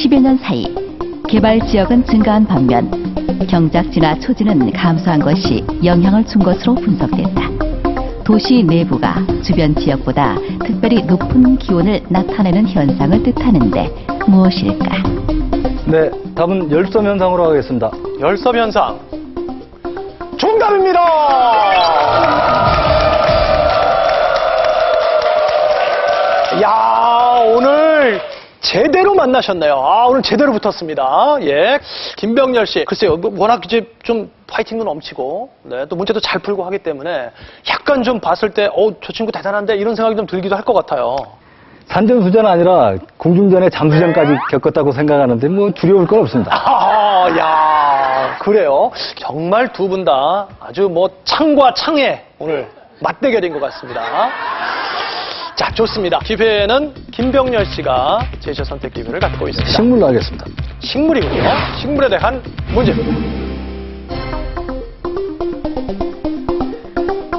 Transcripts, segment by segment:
10여 년 사이 개발지역은 증가한 반면 경작지나 초지는 감소한 것이 영향을 준 것으로 분석됐다. 도시 내부가 주변 지역보다 특별히 높은 기온을 나타내는 현상을 뜻하는데 무엇일까? 네, 답은 열섬현상으로 하겠습니다. 열섬현상 정답입니다! 야, 오늘 제대로 만나셨네요. 아, 오늘 제대로 붙었습니다. 예, 김병열 씨. 글쎄요, 워낙 이제 좀 파이팅도 넘치고, 네, 또 문제도 잘 풀고 하기 때문에 약간 좀 봤을 때, 저 친구 대단한데 이런 생각이 좀 들기도 할 것 같아요. 산전수전 아니라 공중전에 잠수전까지 겪었다고 생각하는데 뭐 두려울 건 없습니다. 아, 야, 그래요. 정말 두 분 다 아주 뭐 창과 창의 오늘 맞대결인 것 같습니다. 자, 좋습니다. 기회는 김병열 씨가 제시어 선택 기회를 갖고 있습니다. 식물로 하겠습니다. 식물이군요. 식물에 대한 문제.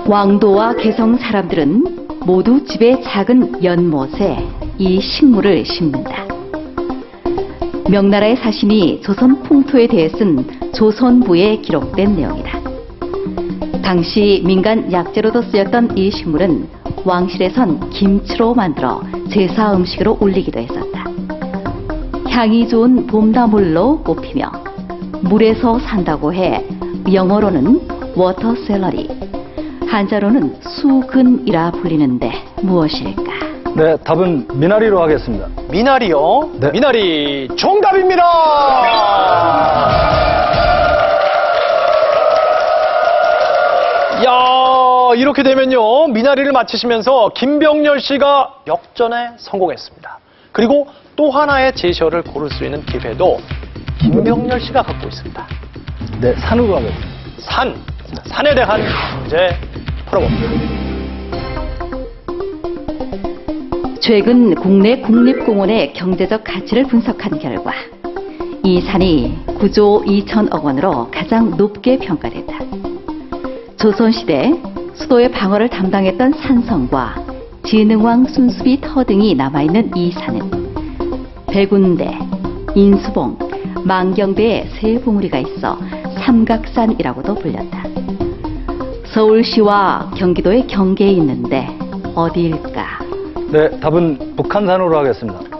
왕도와 개성 사람들은 모두 집의 작은 연못에 이 식물을 심는다. 명나라의 사신이 조선 풍토에 대해 쓴 조선부에 기록된 내용이다. 당시 민간 약재로도 쓰였던 이 식물은 왕실에선 김치로 만들어 제사 음식으로 올리기도 했었다. 향이 좋은 봄나물로 꼽히며 물에서 산다고 해 영어로는 워터 샐러리, 한자로는 수근이라 불리는데 무엇일까? 네, 답은 미나리로 하겠습니다. 미나리요? 네. 미나리 정답입니다! 이렇게 되면요, 미나리를 마치시면서 김병열 씨가 역전에 성공했습니다. 그리고 또 하나의 제시어를 고를 수 있는 기회도 김병열 씨가 갖고 있습니다. 네, 산으로 하겠습니다. 산에 대한 문제 풀어봅니다. 최근 국내 국립공원의 경제적 가치를 분석한 결과 이 산이 9조 2천억 원으로 가장 높게 평가됐다. 조선시대 수도의 방어를 담당했던 산성과 진흥왕 순수비 터 등이 남아있는 이 산은 백운대, 인수봉, 망경대에 세 봉우리가 있어 삼각산이라고도 불렸다. 서울시와 경기도의 경계에 있는데 어디일까? 네, 답은 북한산으로 하겠습니다.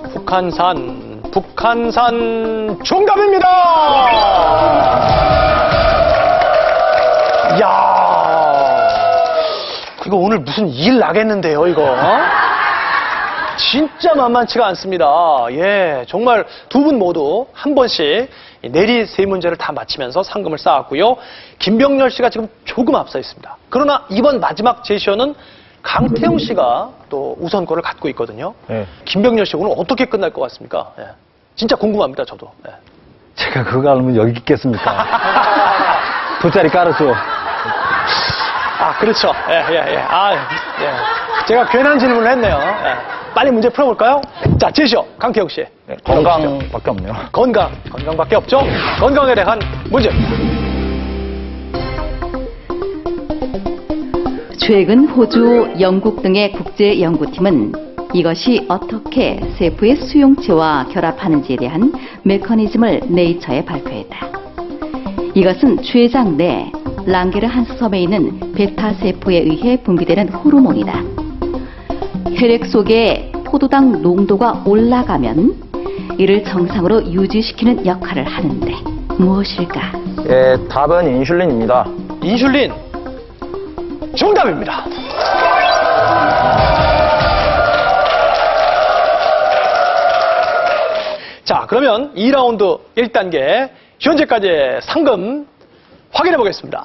북한산 정답입니다! 야, 이거 오늘 무슨 일 나겠는데요, 이거. 진짜 만만치가 않습니다. 예, 정말 두 분 모두 한 번씩 내리 세 문제를 다 마치면서 상금을 쌓았고요. 김병열 씨가 지금 조금 앞서 있습니다. 그러나 이번 마지막 제시어는 강태영 씨가 또 우선권을 갖고 있거든요. 네. 김병열 씨 오늘 어떻게 끝날 것 같습니까? 예, 진짜 궁금합니다, 저도. 예. 제가 그거 알면 여기 있겠습니까? 돗자리 깔아줘. 아, 그렇죠. 예. 아, 예. 제가 괜한 질문을 했네요. 예. 빨리 문제 풀어볼까요? 자, 제시어 강태영 씨. 네, 건강밖에 없네요. 건강밖에 없죠? 건강에 대한 문제. 최근 호주, 영국 등의 국제 연구팀은 이것이 어떻게 세포의 수용체와 결합하는지에 대한 메커니즘을 네이처에 발표했다. 이것은 췌장 내 랑게르한스 섬에 있는 베타세포에 의해 분비되는 호르몬이다. 혈액 속에 포도당 농도가 올라가면 이를 정상으로 유지시키는 역할을 하는데 무엇일까? 예, 답은 인슐린입니다. 인슐린 정답입니다. 자, 그러면 2라운드 1단계 현재까지의 상금 확인해 보겠습니다.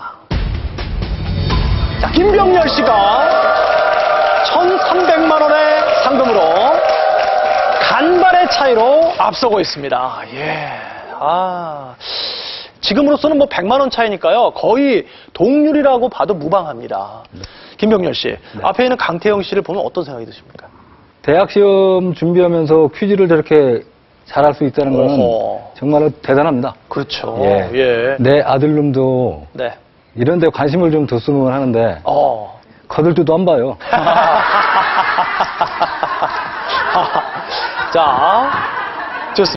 자, 김병열 씨가 1,300만 원의 상금으로 간발의 차이로 앞서고 있습니다. 예. 아, 지금으로서는 뭐 100만 원 차이니까요. 거의 동률이라고 봐도 무방합니다. 김병열 씨, 네. 앞에 있는 강태영 씨를 보면 어떤 생각이 드십니까? 대학 시험 준비하면서 퀴즈를 저렇게 잘할 수 있다는 건 정말 대단합니다. 그렇죠. 예. 예. 내 아들놈도 네. 이런 데 관심을 좀 뒀으면 하는데 거들떠도 안 봐요. 자,